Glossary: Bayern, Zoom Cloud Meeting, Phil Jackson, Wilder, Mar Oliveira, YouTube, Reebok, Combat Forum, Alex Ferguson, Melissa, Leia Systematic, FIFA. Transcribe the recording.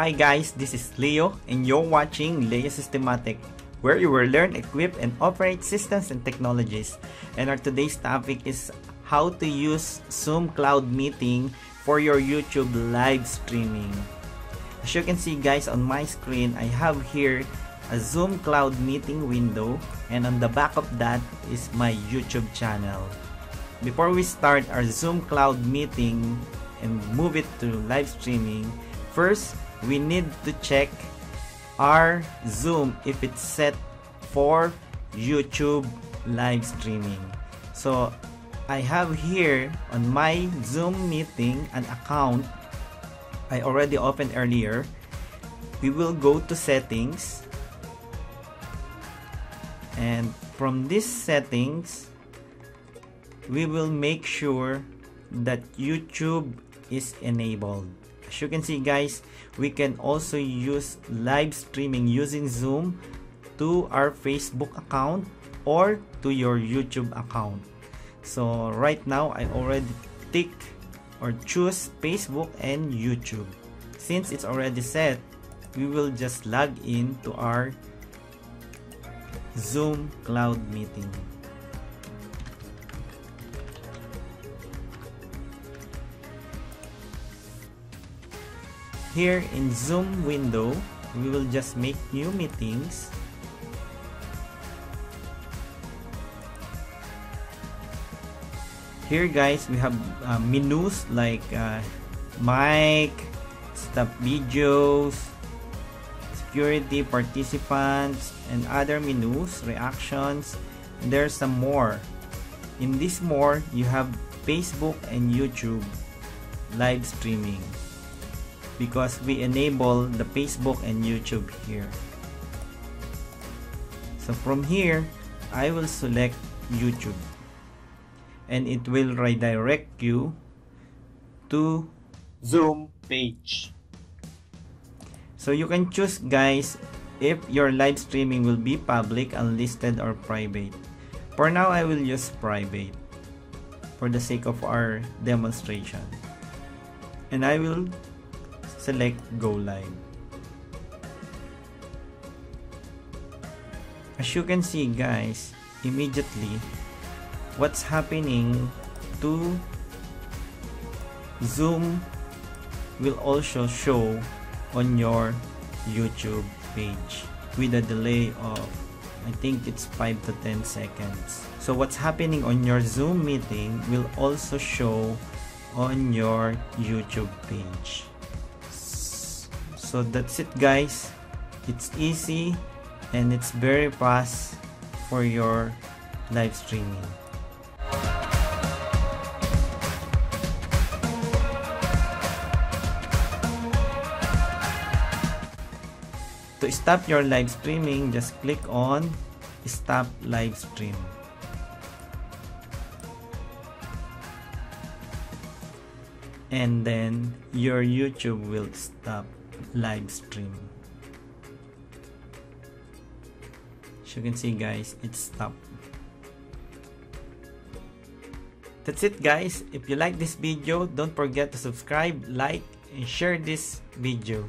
Hi guys, this is Leo and you're watching Leia Systematic, where you will learn, equip, and operate systems and technologies. And our today's topic is how to use Zoom Cloud Meeting for your YouTube live streaming. As you can see guys, on my screen, I have here a Zoom Cloud Meeting window, and on the back of that is my YouTube channel. Before we start our Zoom Cloud Meeting and move it to live streaming, first we need to check our Zoom if it's set for YouTube live streaming. So I have here on my Zoom meeting an account I already opened earlier. We will go to settings, and from this settings we will make sure that YouTube is enabled. As you can see guys, we can also use live streaming using Zoom to our Facebook account or to your YouTube account. So right now I already tick or choose Facebook and YouTube. Since it's already set, we will just log in to our Zoom Cloud Meeting. Here in Zoom window, we will just make new meetings. Here guys, we have menus like mic, stop videos, security, participants, and other menus, reactions. There's some more. In this more, you have Facebook and YouTube live streaming, because we enable the Facebook and YouTube here. So from here, I will select YouTube, and it will redirect you to Zoom page. So you can choose guys if your live streaming will be public, unlisted, or private. For now, I will use private for the sake of our demonstration, and I will select Go Live. As you can see guys, immediately what's happening to Zoom will also show on your YouTube page with a delay of, I think it's 5 to 10 seconds. So what's happening on your Zoom meeting will also show on your YouTube page. So that's it guys, it's easy and it's very fast for your live streaming. To stop your live streaming, just click on Stop Live Stream. And then your YouTube will stop live stream. As you can see guys, it's stopped. That's it guys. If you like this video, don't forget to subscribe, like, and share this video.